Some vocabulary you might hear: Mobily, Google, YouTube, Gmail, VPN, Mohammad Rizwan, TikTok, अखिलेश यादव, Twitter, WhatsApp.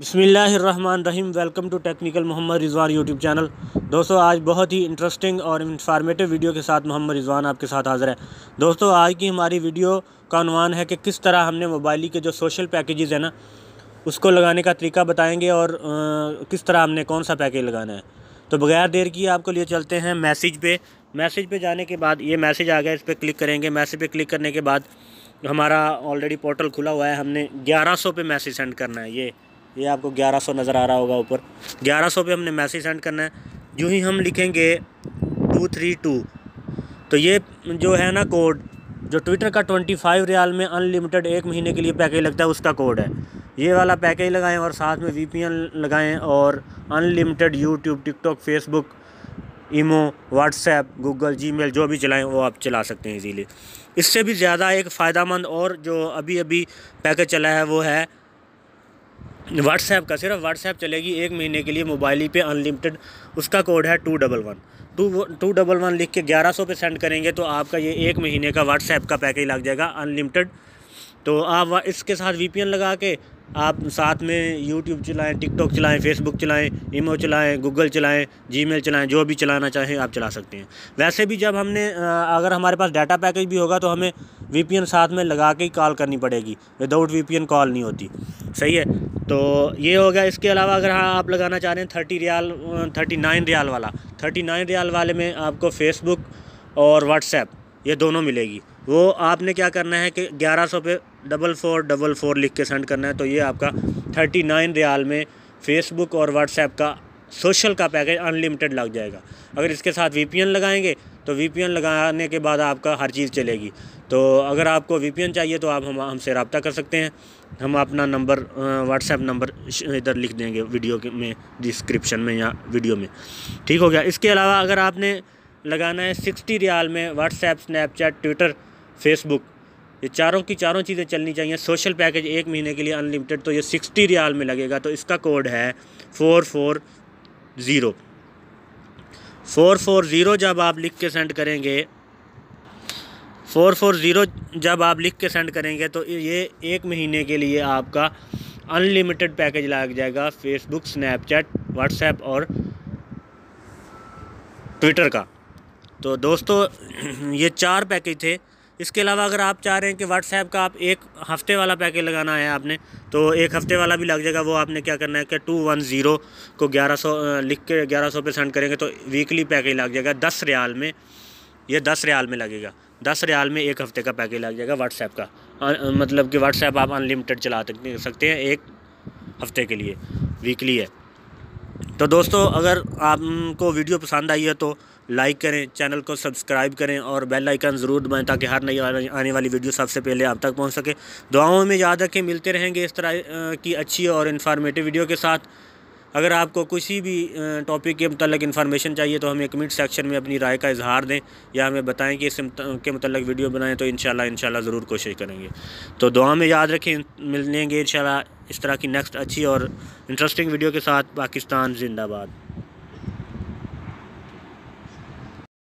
बिस्मिल्लाहिर्रहमानिर्रहीम। Welcome to technical Mohammad Rizwan YouTube channel. दोस्तों, आज बहुत ही इंटरेस्टिंग और इंफॉर्मेटिव वीडियो के साथ मोहम्मद रिजवान आपके साथ हाज़िर है। दोस्तों, आज की हमारी वीडियो का उन्वान है कि किस तरह हमने मोबाइली के जो सोशल पैकेजेस हैं ना, उसको लगाने का तरीका बताएंगे और किस तरह हमने कौन सा पैकेज लगाना है। तो बगैर देर किए आपको लिए चलते हैं मैसेज पे। मैसेज पे जाने के बाद ये मैसेज आ गया, इस पर क्लिक करेंगे। मैसेज पे क्लिक करने के बाद हमारा ऑलरेडी पोर्टल खुला हुआ है। हमने 1100 पे मैसेज सेंड करना है। ये आपको 1100 नज़र आ रहा होगा ऊपर। 1100 पे हमने मैसेज सेंड करना है। यूँ ही हम लिखेंगे 232, तो ये जो है ना कोड, जो ट्विटर का 25 रियाल में अनलिमिटेड 1 महीने के लिए पैकेज लगता है, उसका कोड है। ये वाला पैकेज लगाएं और साथ में VPN लगाएं और unlimited YouTube, TikTok, Facebook, imo, WhatsApp, Google, Gmail जो भी चलाएं वो आप चला सकते हैं इजीली। इससे भी ज़्यादा एक फ़ायदामंद और जो अभी अभी पैकेज चला है वो है WhatsApp का। सिर्फ WhatsApp चलेगी 1 महीने के लिए मोबाइली पे अनलिमिटेड। उसका कोड है 211 लिख के 1100 पे सेंड करेंगे तो आपका ये 1 महीने का WhatsApp का पैकेज लग जाएगा अनलिमिटेड। तो आप इसके साथ VPN लगा के आप साथ में YouTube चलाएं, TikTok चलाएं, Facebook चलाएं, ईमो चलाएं, Google चलाएं, Gmail चलाएं, जो भी चलाना चाहें आप चला सकते हैं। वैसे भी जब हमने अगर हमारे पास डाटा पैकेज भी होगा तो हमें VPN साथ में लगा के ही कॉल करनी पड़ेगी। विदाउट VPN कॉल नहीं होती, सही है। तो ये हो गया। इसके अलावा अगर आप लगाना चाह रहे हैं 39 रियाल वाला, 39 रियाल वाले में आपको Facebook और WhatsApp ये दोनों मिलेगी। वो आपने क्या करना है कि 1100 पे 4444 लिख के सेंड करना है। तो ये आपका 39 रियाल में Facebook और WhatsApp का सोशल का पैकेज अनलिमिटेड लग जाएगा। अगर इसके साथ VPN लगाएंगे तो VPN लगाने के बाद आपका हर चीज़ चलेगी। तो अगर आपको VPN चाहिए तो आप हमसे रब्ता कर सकते हैं। हम अपना नंबर WhatsApp नंबर इधर लिख देंगे वीडियो में, डिस्क्रिप्शन में या वीडियो में, ठीक हो गया। इसके अलावा अगर आपने लगाना है 60 रियाल में WhatsApp, Snapchat, Twitter, Facebook, ये चारों की चारों चीज़ें चलनी चाहिए सोशल पैकेज 1 महीने के लिए अनलिमिटेड। तो ये 60 रियाल में लगेगा। तो इसका कोड है 440। 440 जब आप लिख के सेंड करेंगे, 440 जब आप लिख के सेंड करेंगे तो ये 1 महीने के लिए आपका अनलिमिटेड पैकेज लग जाएगा Facebook, Snapchat, WhatsApp और ट्विटर का। तो दोस्तों, ये 4 पैकेज थे। इसके अलावा अगर आप चाह रहे हैं कि WhatsApp का आप 1 हफ़्ते वाला पैकेज लगाना है आपने, तो 1 हफ़्ते वाला भी लग जाएगा। वो आपने क्या करना है कि 210 को 1100 लिख के 1100 पे सेंड करेंगे तो वीकली पैकेज लग जाएगा 10 रियाल में। ये 10 रियाल में लगेगा। 10 रियाल में 1 हफ़्ते का पैकेज लग जाएगा WhatsApp का। मतलब कि WhatsApp आप अनलिमिटेड चला सकते हैं 1 हफ़्ते के लिए, वीकली है। तो दोस्तों, अगर आपको वीडियो पसंद आई है तो लाइक करें, चैनल को सब्सक्राइब करें और बेल आइकन ज़रूर दबाएं ताकि हर नई आने वाली वीडियो सबसे पहले आप तक पहुंच सके। दुआओं में याद रखें। मिलते रहेंगे इस तरह की अच्छी और इन्फॉर्मेटिव वीडियो के साथ। अगर आपको किसी भी टॉपिक के मतलब इन्फॉर्मेशन चाहिए तो हमें कमेंट सेक्शन में अपनी राय का इजहार दें या हमें बताएं कि इसके मतलब वीडियो बनाएं, तो इंशाल्लाह ज़रूर कोशिश करेंगे। तो दुआ में याद रखें। मिलेंगे इंशाल्लाह इस तरह की नेक्स्ट अच्छी और इंटरेस्टिंग वीडियो के साथ। पाकिस्तान जिंदाबाद।